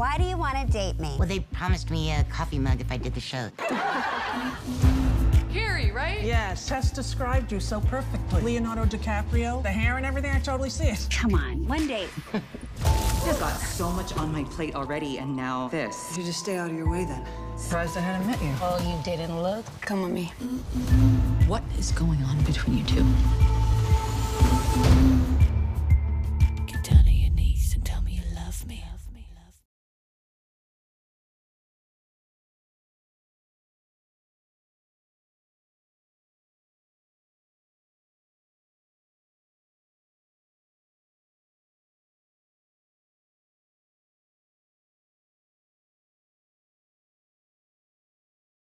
Why do you want to date me? Well, they promised me a coffee mug if I did the show. Carrie, right? Yes. Tess described you so perfectly. Leonardo DiCaprio, the hair and everything, I totally see it. Come on, one date. I've got so much on my plate already, and now this. You just stay out of your way, then. Surprised I hadn't met you. Oh, you didn't look? Come with me. What is going on between you two?